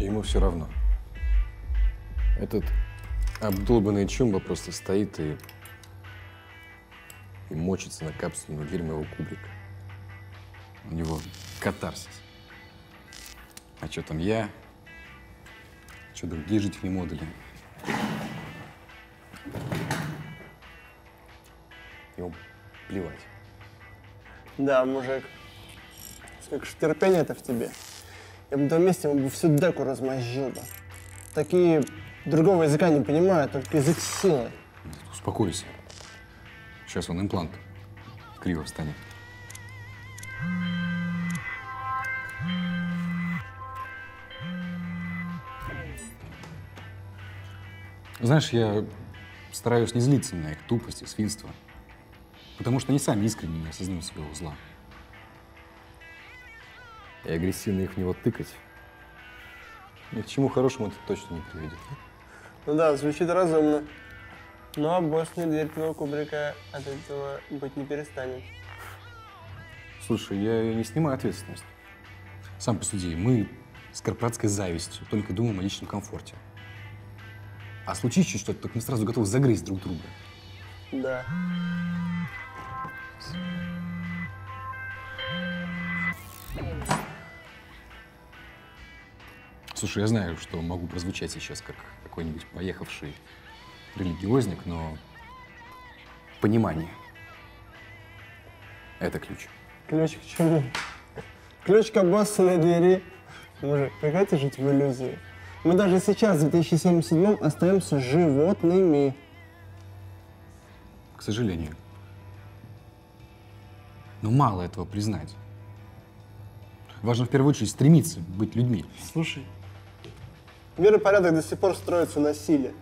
Ему все равно. Этот обдолбанный Чумба просто стоит и мочится на капсульную дверь моего кубрика. У него катарсис. А что там я? Что другие жители модуля? Ему плевать. Да, мужик. Сколько ж терпения-то в тебе. Я бы на том месте ему бы всю деку размозжил бы. Такие другого языка не понимают, только язык силы. Успокойся. Сейчас он имплант криво встанет. Знаешь, я стараюсь не злиться на их тупость и свинство, потому что они сами искренне не осознают своего зла. И агрессивно их в него тыкать ни к чему хорошему это точно не приведет. Ну да, звучит разумно. Но обычная дверь твоего кубрика от этого быть не перестанет. Слушай, я не снимаю ответственность. Сам посуди, мы с корпоратской завистью только думаем о личном комфорте. А случись что-то, так мы сразу готовы загрызть друг друга. Да. Слушай, я знаю, что могу прозвучать сейчас как какой-нибудь поехавший религиозник, но понимание — это ключ. Ключ к чему? Ключ к обоссанной двери. Мужик, прекрати жить в иллюзии. Мы даже сейчас, в 2077-м, остаемся животными. К сожалению. Но мало этого признать. Важно, в первую очередь, стремиться быть людьми. Слушай. Мир и порядок до сих пор строятся на силе.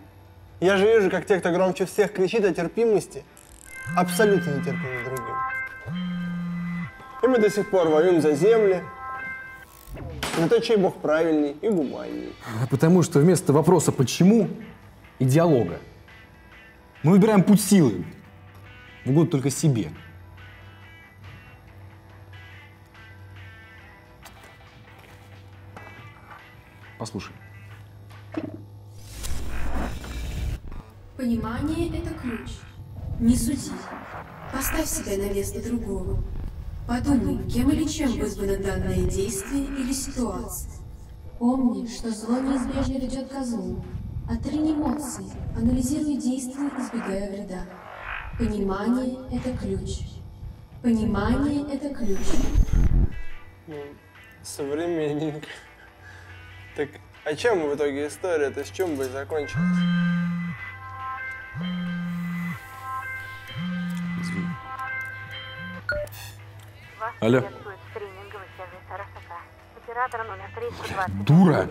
Я же вижу, как те, кто громче всех кричит о терпимости, абсолютно нетерпимы другим. И мы до сих пор воюем за земли, за то, чей бог правильней и гуманней. Потому что вместо вопроса «почему» и диалога мы выбираем путь силы в угоду только себе. Послушай. Понимание — это ключ. Не суди. Поставь себя на место другого. Подумай, кем или чем вызвано данное действие или ситуация. Помни, что зло неизбежно ведет ко злу. Отринь эмоции, анализируй действия, избегая вреда. Понимание — это ключ. Понимание — это ключ. Ну, современник. Так о чем в итоге история-то, с чем бы и закончилась? Алло. Дура!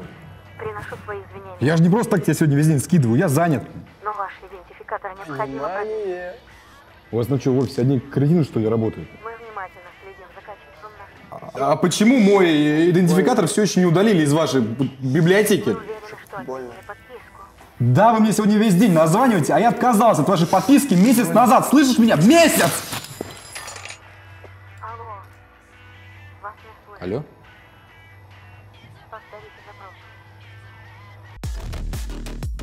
Приношу свои извинения. Я же не просто так тебя сегодня весь день скидываю, я занят. Но ваш идентификатор необходимо... У вас ну что, в офисе одни кретины, что ли, работают? Мы внимательно следим за качеством наших... А почему мой идентификатор все еще не удалили из вашей библиотеки? Да, вы мне сегодня весь день названиваете, а я отказался от вашей подписки месяц назад. Слышишь меня? Месяц! Алло? Повторите запрос.